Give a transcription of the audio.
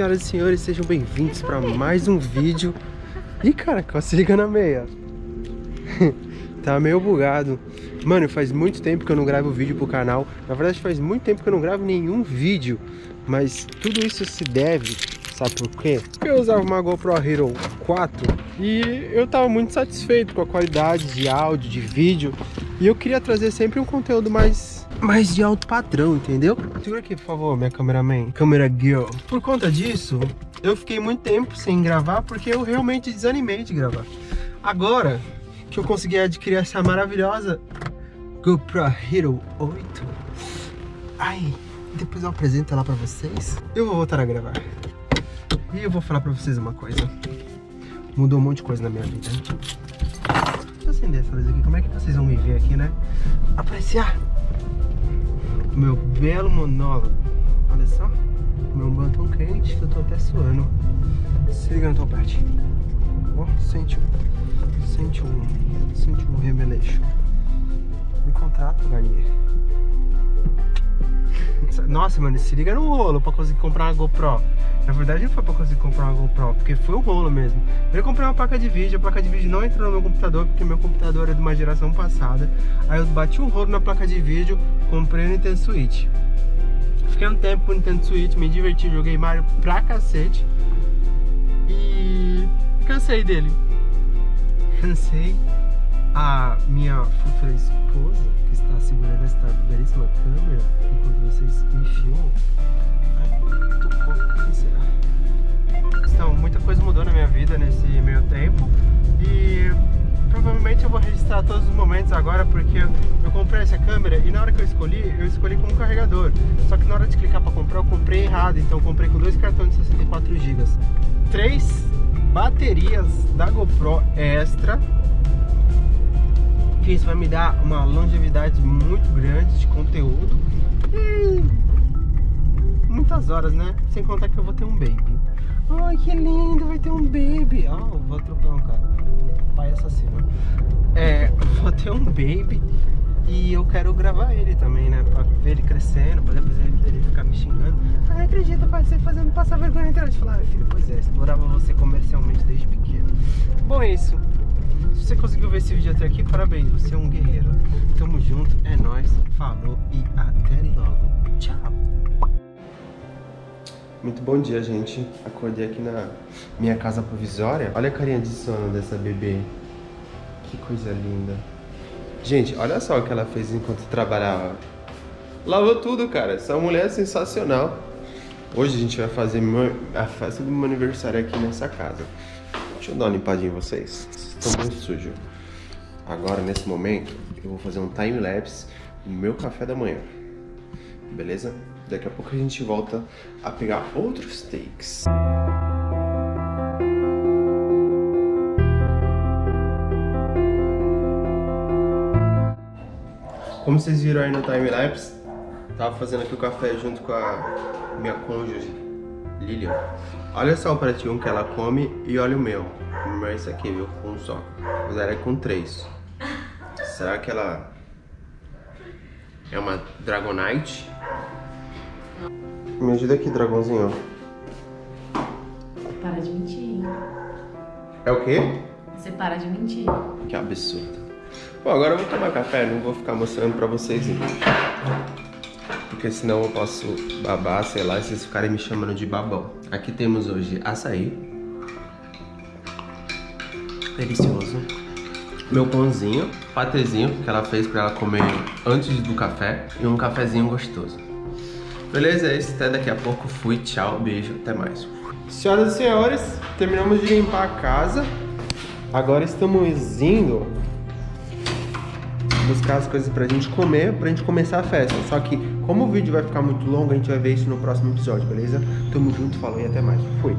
senhoras e senhores, sejam bem-vindos para mais um vídeo. Ih, cara, quase liga na meia. Tá meio bugado. Mano, faz muito tempo que eu não gravo vídeo pro canal. Na verdade, faz muito tempo que eu não gravo nenhum vídeo. Mas tudo isso se deve, sabe por quê? Porque eu usava uma GoPro Hero 4 e eu tava muito satisfeito com a qualidade de áudio, de vídeo. E eu queria trazer sempre um conteúdo mais de alto padrão, entendeu? Segura aqui, por favor, minha cameraman, câmera girl. Por conta disso, eu fiquei muito tempo sem gravar, porque eu realmente desanimei de gravar. Agora que eu consegui adquirir essa maravilhosa GoPro Hero 8, ai, depois eu apresento ela pra vocês, eu vou voltar a gravar. E eu vou falar pra vocês uma coisa, mudou um monte de coisa na minha vida. Vou acender essa luz aqui, como é que vocês vão me ver aqui, né? Apreciar meu belo monólogo. Olha só, meu banho tão quente que eu tô até suando. Se liga na tua parte. Ó, oh, sente um remeleixo. Me contrata, Garnier. Nossa, mano, se liga no rolo pra conseguir comprar uma GoPro. Na verdade, não foi pra conseguir comprar uma GoPro, porque foi um rolo mesmo. Eu comprei uma placa de vídeo, a placa de vídeo não entrou no meu computador, porque meu computador era de uma geração passada. Aí eu bati um rolo na placa de vídeo, comprei o Nintendo Switch. Fiquei um tempo com o Nintendo Switch, me diverti, joguei Mario pra cacete. E cansei dele. Cansei a minha futura esposa, que está segurando esta belíssima câmera enquanto vocês me filmam. Ai, tô pouco, quem será? Então, muita coisa mudou na minha vida nesse meio tempo e provavelmente eu vou registrar todos os momentos agora, porque eu comprei essa câmera e na hora que eu escolhi como carregador. Só que na hora de clicar para comprar, eu comprei errado, então eu comprei com 2 cartões de 64 GB. 3 baterias da GoPro extra, que isso vai me dar uma longevidade muito grande de conteúdo e muitas horas, né? Sem contar que eu vou ter um baby. Ai, que lindo, vai ter um baby. Ah, eu vou atropelar um cara, um pai assassino. É, vou ter um baby e eu quero gravar ele também, né? Pra ver ele crescendo, pra depois ele ficar me xingando. Ah, não acredito, pai, você fazendo passar vergonha na internet. Eu falei, ah, filho, pois é, explorava você comercialmente desde pequeno. Bom, é isso. Se você conseguiu ver esse vídeo até aqui, parabéns, você é um guerreiro. Tamo junto, é nóis, falou e até logo. Tchau. Muito bom dia, gente. Acordei aqui na minha casa provisória. Olha a carinha de sono dessa bebê. Que coisa linda. Gente, olha só o que ela fez enquanto trabalhava. Lavou tudo, cara. Essa mulher é sensacional. Hoje a gente vai fazer a festa do meu aniversário aqui nessa casa. Deixa eu dar uma limpadinha em vocês. Vocês estão muito sujos. Agora, nesse momento, eu vou fazer um time-lapse no meu café da manhã. Beleza? Daqui a pouco a gente volta a pegar outros takes. Como vocês viram aí no time-lapse, tava fazendo aqui o café junto com a minha cônjuge, Lilian. Olha só o pratinho que ela come e olha o meu. Mas isso aqui, viu? Com um só. Mas ela é com 3. Será que ela é uma Dragonite? Me ajuda aqui, dragãozinho. Para de mentir. É o quê? Você para de mentir. Que absurdo. Bom, agora eu vou tomar café, não vou ficar mostrando pra vocês, hein? Porque senão eu posso babar, sei lá, e vocês ficarem me chamando de babão. Aqui temos hoje açaí. Delicioso. Meu pãozinho, patezinho, que ela fez pra ela comer antes do café. E um cafezinho gostoso. Beleza, é isso. Até daqui a pouco. Fui, tchau, beijo, até mais. Senhoras e senhores, terminamos de limpar a casa. Agora estamos indo buscar as coisas pra gente comer, pra gente começar a festa. Só que, como o vídeo vai ficar muito longo, a gente vai ver isso no próximo episódio, beleza? Tamo junto, falou e até mais. Fui!